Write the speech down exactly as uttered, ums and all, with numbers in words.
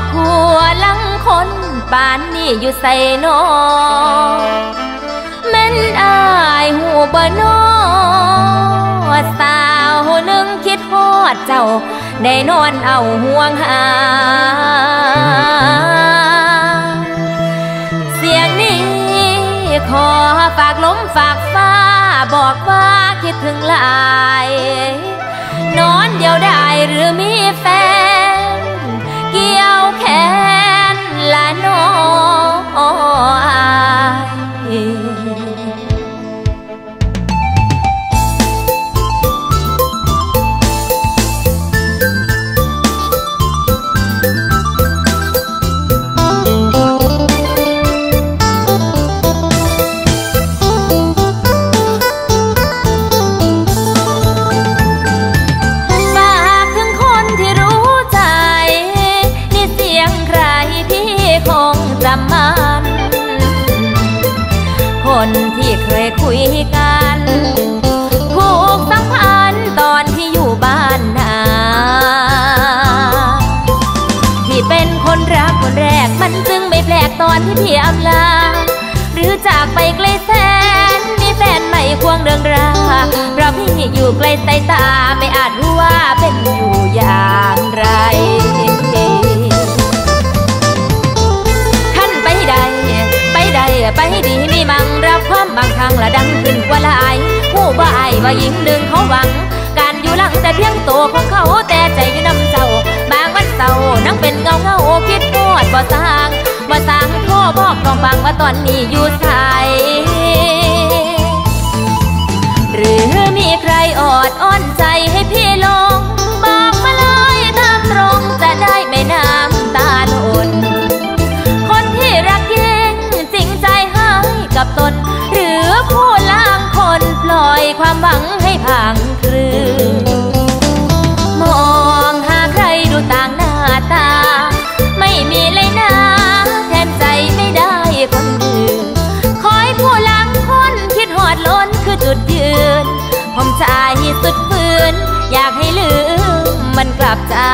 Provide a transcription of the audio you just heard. ดหัวลังคนปานนี่อยู่ใส่นอแม่นอายหูบ่นอสาวหนึ่งคิดฮอดเจ้าได้นอนเอาห่วงหาเสียงนี้ขอฝากลมฝากฟ้าบอกว่าคิดถึงหลายนอนเดียวได้หรือมีแฟนเกี่ยวแขนละน้อยคนที่เคยคุยกันผูกสัมพันธ์ตอนที่อยู่บ้านนาที่เป็นคนรักคนแรกมันจึงไม่แปลกตอนที่พี่อำลาหรือจากไปไกลแสนมีแฟนใหม่ควงเรื่องราเพราะพี่อยู่ไกลสายตาไม่อาจรู้ว่าเป็นอยู่อย่างไรไปให้ดีมีมังรับความบางครั้งละดังขึ้นกว่าลายผู้บ่ายว่าหญิงดึงเขาหวังการอยู่หลังแต่เพียงตัวของเขาแต่ใจอยู่นำเจ้าบางวันเศร้านั่งเป็นเงาเงาคิดปวดบ่สร้างบ่สร้างโทรบอกกองฟังว่าตอนนี้อยู่ไสหรือมีใครออดอ้อนใจให้พี่ลงบอกมาเลยตามตรงจะได้ไม่น้ำตาหล่นคนที่รักยิ่งจริงใจให้กับตนหรือผู้ล่างคนปล่อยความหวังให้พังคลืนมองหาใครดูต่างหน้าตาไม่มีเลยนะแทนใจไม่ได้คนอื่นคอยผู้ล่างคนคิดหอดล้นคือจุดยืนผมใจสุดฝืนอยากให้ลืมมันกลับจำ